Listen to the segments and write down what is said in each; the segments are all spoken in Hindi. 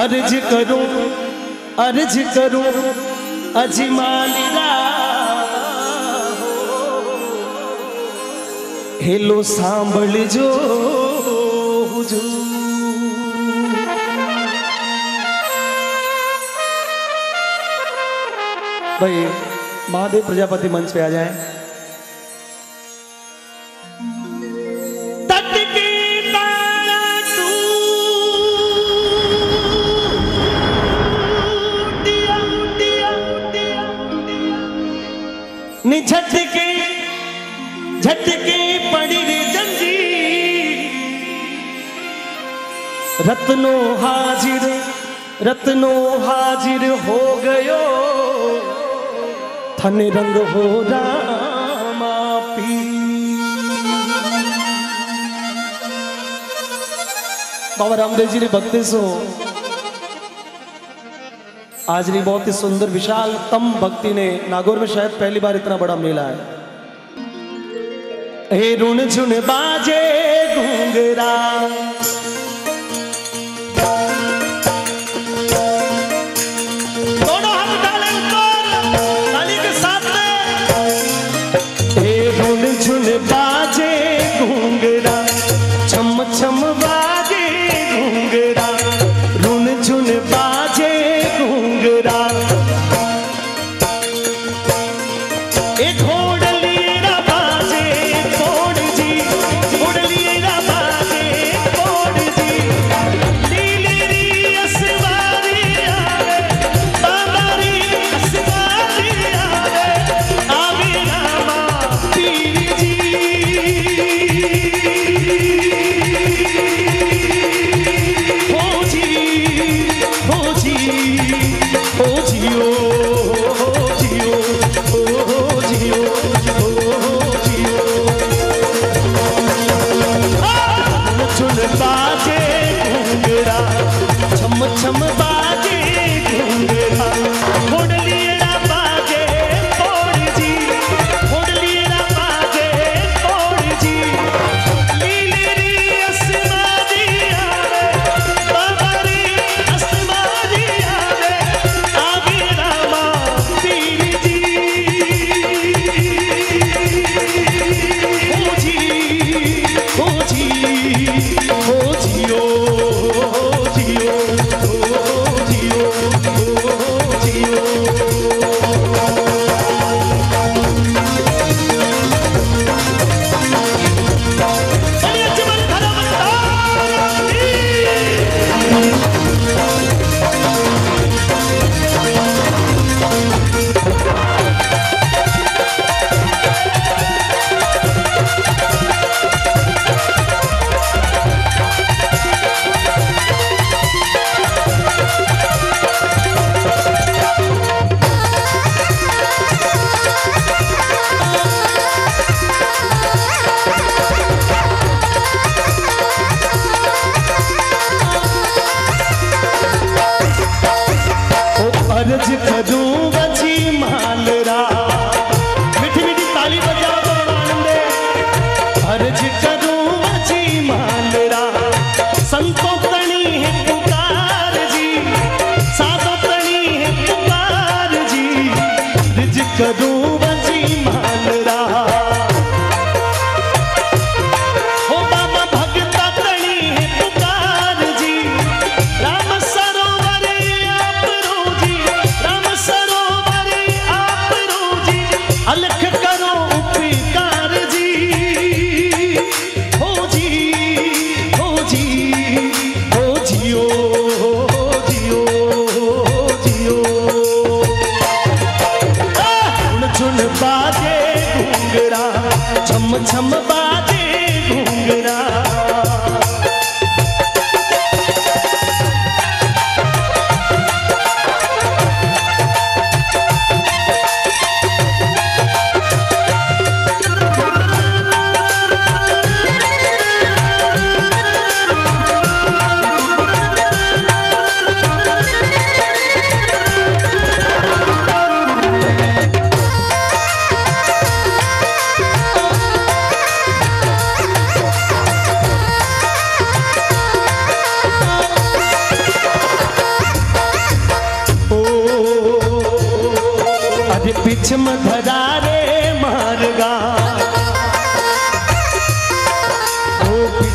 अर्ज करूं अजमालिरा हेलो सांभळजो हुजूर भाई महादेव प्रजापति मंच पे आ जाए। झटके पड़ी रे जंजीर रत्नो हाजिर हो गयो थने रंग हो रामा पीर। बाबा रामदेव जी ने भक्ति सो आज री बहुत ही सुंदर विशाल तम भक्ति ने नागौर में शायद पहली बार इतना बड़ा मेला है। हे रुन झुन बाजे घुंगरा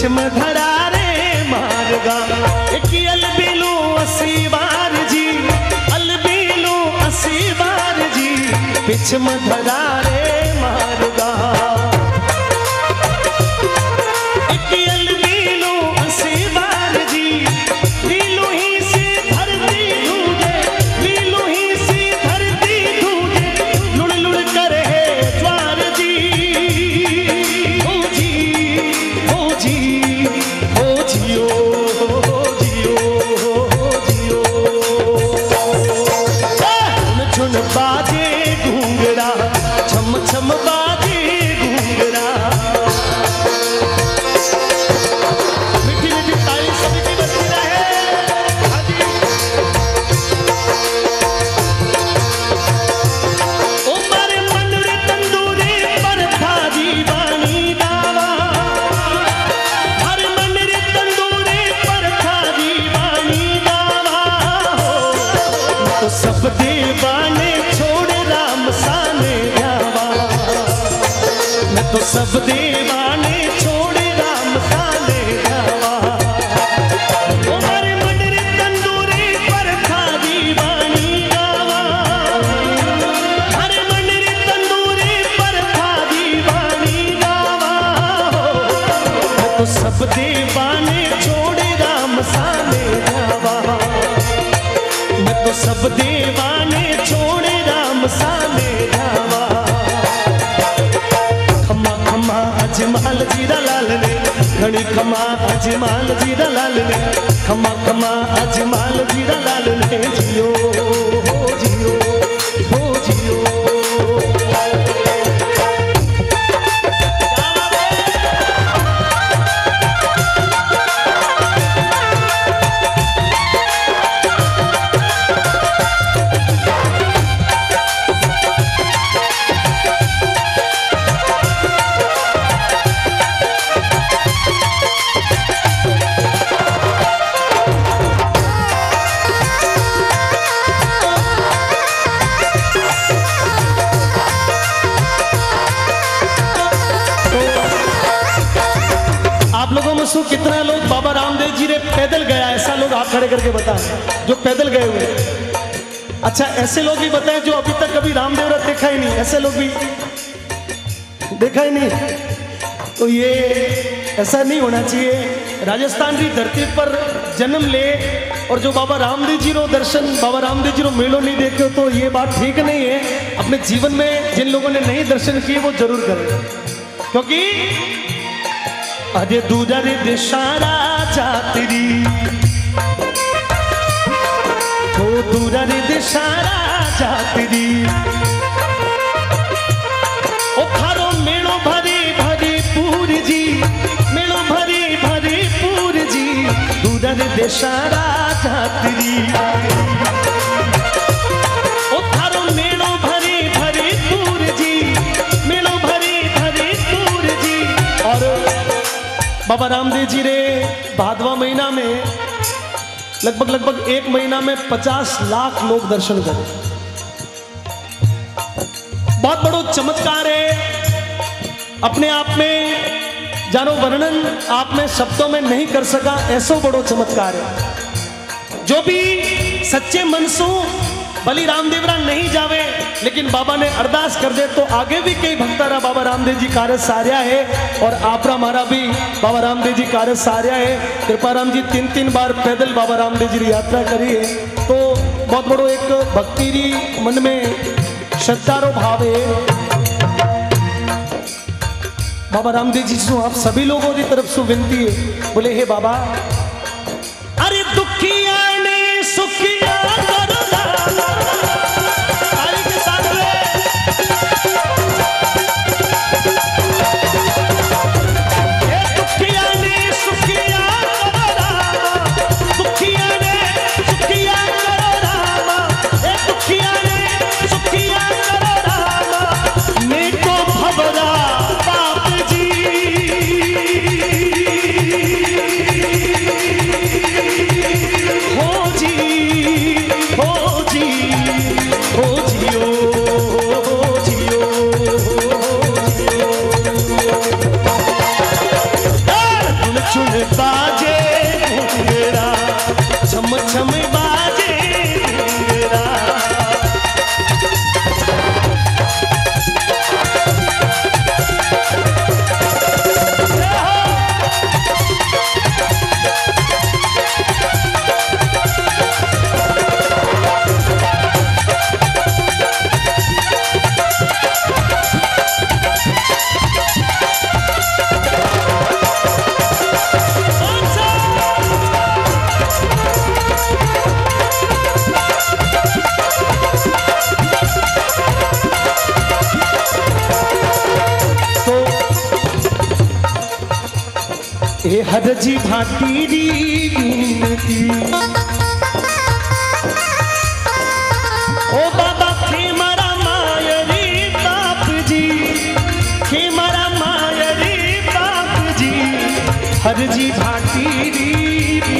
कच्छ में धरा रे मारगा अलबीलू असी बार जी अलबीलू असी बार जी पिछ में धरा रे मारगा अलबीलू असी बार जी लीलू ही से धरती ढूंढे लीलू ही से धरती ढूंढे लुड़ लुड़ करे ज्वार जी हो जी हो जी हो जियो सब दीवाने छोड़े राम साने जावा तुम्हारे मंडरे तंदूरे पर खा दीवानी जावा हमारे मंडरे तंदूरे पर खा दीवानी जावा तो सब दीवाने छोड़े राम साने जावा मैं तो सब दीवाने छोड़े राम साने जावा अजमाल जीरा लाल ने घणी खमा अजमाल जीरा लाल ने खमा खमा अजमाल जीरा लाल ने जियो जियो हो जियो कितना लोग बाबा रामदेव जी ने पैदल गया ऐसा लोग आप खड़े करके बताएं जो पैदल गए हुए। अच्छा ऐसे लोग भी बताएं जो अभी तक कभी रामदेव रथ देखा ही नहीं, ऐसे लोग भी देखा ही नहीं। तो ये ऐसा नहीं होना चाहिए। राजस्थान की धरती पर जन्म ले और जो बाबा रामदेव जी रो दर्शन बाबा रामदेव जी रो मेलो नहीं देखे तो ये बात ठीक नहीं है। अपने जीवन में जिन लोगों ने नहीं दर्शन किए वो जरूर करें, क्योंकि अजय दूजा रे दिशारा जातरी तो दूजा रे दिशारा जातरी ओ थारो मेलो भरी भरी पूरी जी मेलो भरी भरी पूरी जी दूजा रे दिशारा जातरी ओ थारो मेलो भरी भरी पूरी जी मेलो भरी भरी पूरी जी। और बाबा रामदेव जी रे भादवा महीना में लगभग एक महीना में 50 लाख लोग दर्शन करें, बहुत बड़ो चमत्कार है। अपने आप में जानो वर्णन आप में शब्दों में नहीं कर सका, ऐसा बड़ो चमत्कार है। जो भी सच्चे मन से भली रामदेवरा नहीं जावे लेकिन बाबा ने अरदास कर दे तो आगे भी कई भक्तारा बाबा रामदेव जी कार्य सार्या है और आपरा मारा भी बाबा रामदेव जी कार्य सार्या है। कृपाराम जी 3-3 बार पैदल बाबा रामदेव जी की यात्रा करी है तो बहुत बड़ो एक भक्ति री मन में श्रद्धारो भाव है। बाबा रामदेव जी से आप सभी लोगों की तरफ से विनती है, बोले हे बाबा अरे दुखिया ने सुखिया हर जी भांति री गिनती ओ बाबा खेमरा माय रे बाप जी, खेमरा माय रे बाप जी, हर जी भांति री गिनती